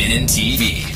Spinnin' TV.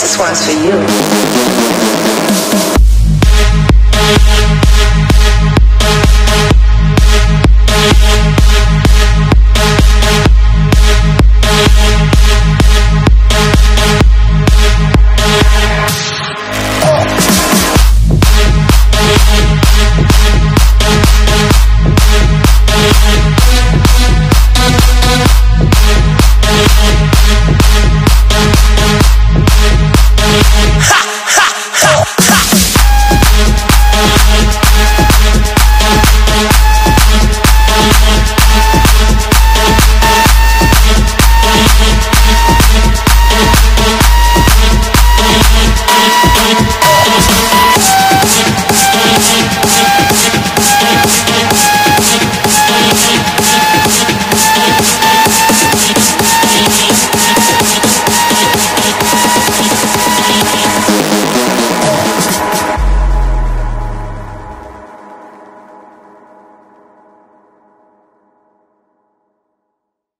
This one's for you.